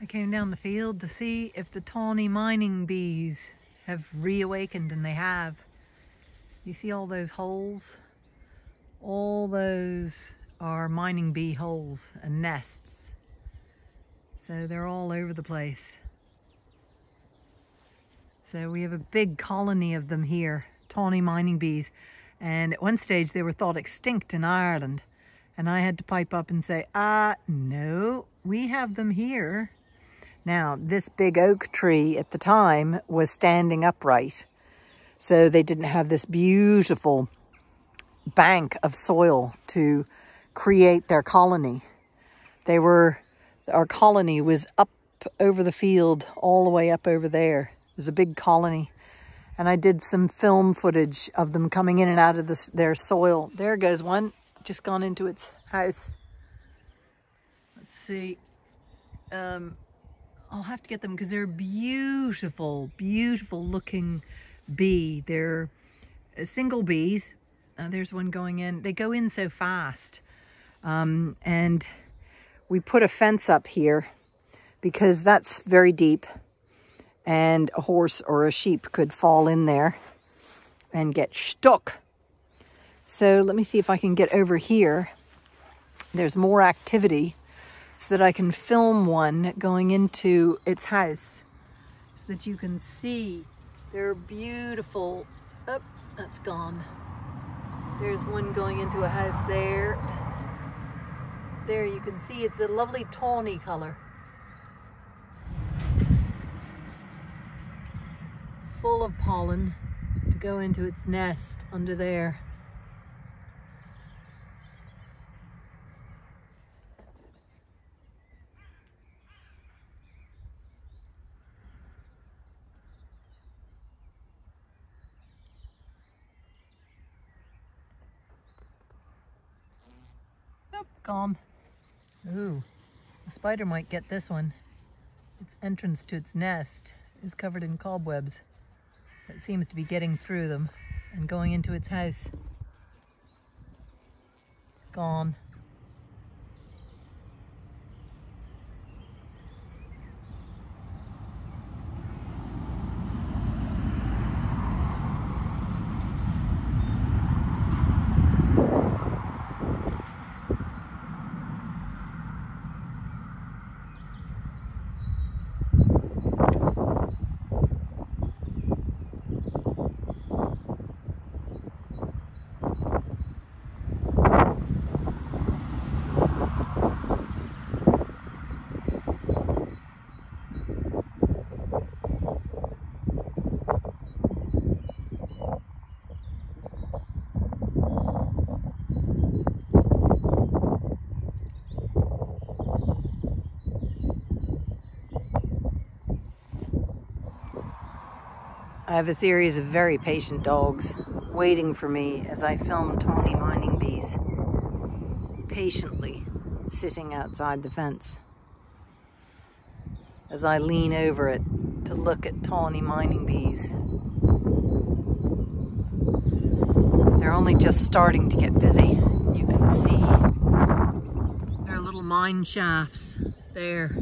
I came down the field to see if the tawny mining bees have reawakened, and they have. You see all those holes? All those are mining bee holes and nests. So they're all over the place. So we have a big colony of them here, tawny mining bees. And at one stage they were thought extinct in Ireland. And I had to pipe up and say, no, we have them here. Now, this big oak tree at the time was standing upright. So they didn't have this beautiful bank of soil to create their colony. Our colony was up over the field, all the way up over there. It was a big colony. And I did some film footage of them coming in and out of their soil. There goes one, just gone into its house. Let's see. I'll have to get them because they're beautiful, beautiful looking bee. They're single bees. There's one going in. They go in so fast. And we put a fence up here because that's very deep and a horse or a sheep could fall in there and get stuck. So let me see if I can get over here. There's more activity so that I can film one going into its house so that you can see they're beautiful. Oh, that's gone. There's one going into a house there. There you can see it's a lovely tawny color. Full of pollen to go into its nest under there. Oh, gone. Ooh, a spider might get this one. Its entrance to its nest is covered in cobwebs. It seems to be getting through them and going into its house. Gone. I have a series of very patient dogs waiting for me as I film tawny mining bees, patiently sitting outside the fence. As I lean over it to look at tawny mining bees. They're only just starting to get busy. You can see their little mine shafts there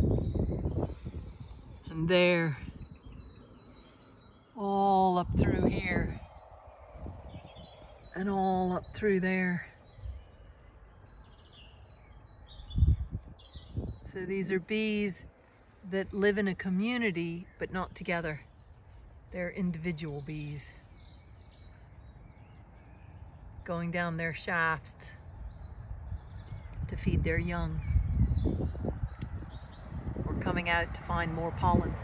and there. All up through here and all up through there. So these are bees that live in a community but not together. They're individual bees going down their shafts to feed their young or coming out to find more pollen.